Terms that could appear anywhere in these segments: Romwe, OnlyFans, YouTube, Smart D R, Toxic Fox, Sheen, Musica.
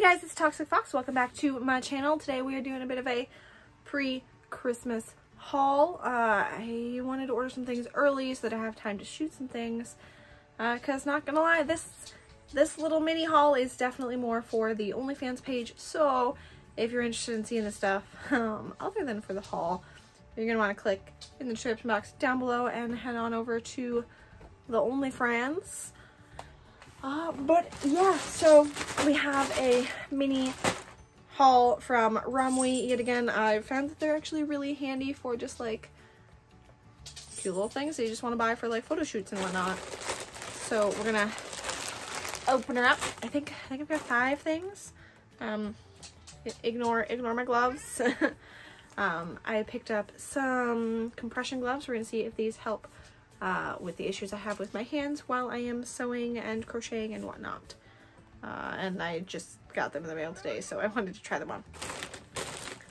Hey guys, it's Toxic Fox. Welcome back to my channel. Today we are doing a bit of a pre-Christmas haul. I wanted to order some things early so that I have time to shoot some things. Cause not gonna lie, this little mini haul is definitely more for the OnlyFans page. So if you're interested in seeing this stuff, other than for the haul, you're gonna want to click in the description box down below and head on over to the OnlyFans. But yeah, so we have a mini haul from Romwe yet again. I found that they're actually really handy for just like cute little things that you just want to buy for like photo shoots and whatnot. So we're gonna open her up. I think I've got 5 things. Ignore my gloves. I picked up some compression gloves. We're gonna see if these help with the issues I have with my hands while I am sewing and crocheting and whatnot. And I just got them in the mail today, so I wanted to try them on.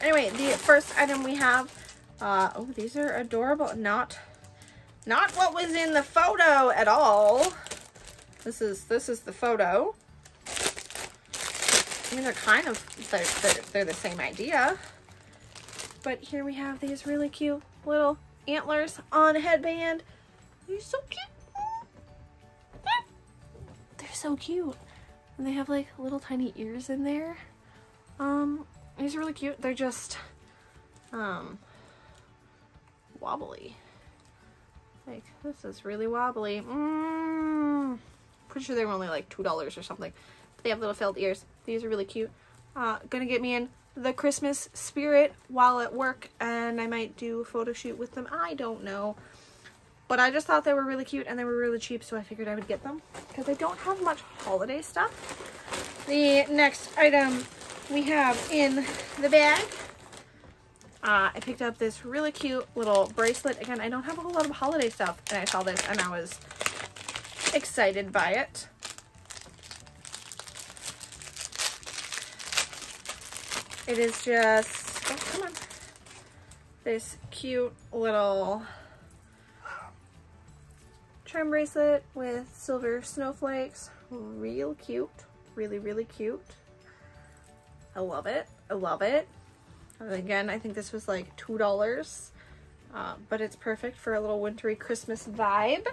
Anyway, the first item we have, oh, these are adorable. Not what was in the photo at all. This is the photo. I mean, they're the same idea. But here we have these really cute little antlers on a headband. They're so cute. They're so cute. And they have like little tiny ears in there. These are really cute. They're just wobbly. Like, this is really wobbly. Pretty sure they were only like $2 or something. But they have little felt ears. These are really cute. Gonna get me in the Christmas spirit while at work, and I might do a photo shoot with them. I don't know. But I just thought they were really cute and they were really cheap, so I figured I would get them because I don't have much holiday stuff. The next item we have in the bag, I picked up this really cute little bracelet. Again, I don't have a whole lot of holiday stuff, and I saw this and I was excited by it. It is just, oh, come on, this cute little charm bracelet with silver snowflakes. Real cute. Really, really cute. I love it. I love it. And again, I think this was like $2, but it's perfect for a little wintry Christmas vibe.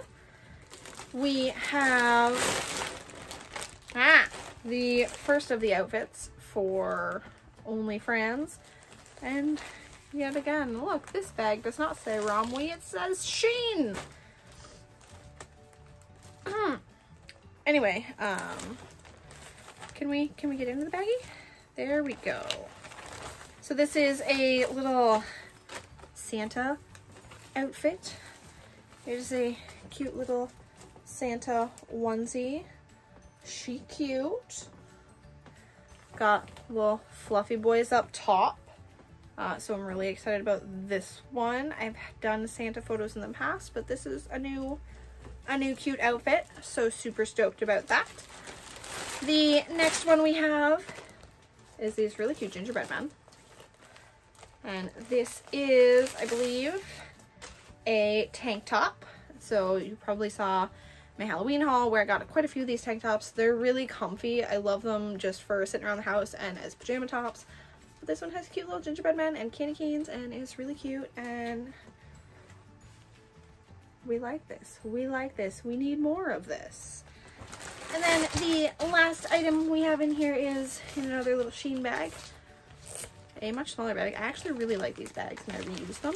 We have the first of the outfits for OnlyFans. And yet again, look, this bag does not say Romwe, it says Sheen. Anyway, can we get into the baggie? There we go. So this is a little Santa outfit. Here's a cute little Santa onesie. She cute. Got little fluffy boys up top. So I'm really excited about this one. I've done Santa photos in the past, but this is a new cute outfit, so super stoked about that. The next one we have is these really cute gingerbread men, and this is, I believe, a tank top. So you probably saw my Halloween haul where I got quite a few of these tank tops. They're really comfy. I love them just for sitting around the house and as pajama tops, but this one has cute little gingerbread men and candy canes, and it's really cute, and we like this. We like this. We need more of this. And then the last item we have in here is in another little Sheen bag. A much smaller bag. I actually really like these bags and I reuse them.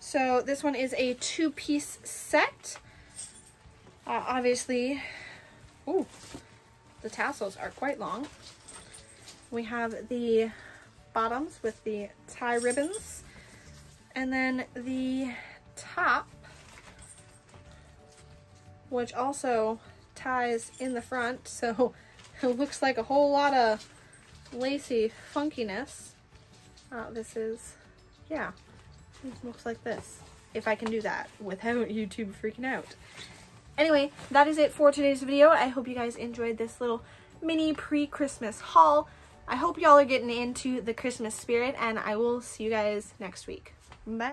So this one is a 2-piece set. Obviously, ooh, the tassels are quite long. We have the bottoms with the tie ribbons. And then the top, which also ties in the front, so it looks like a whole lot of lacy funkiness. This is, yeah, it looks like this. If I can do that without YouTube freaking out. Anyway, that is it for today's video. I hope you guys enjoyed this little mini pre-Christmas haul. I hope y'all are getting into the Christmas spirit, and I will see you guys next week. Bye.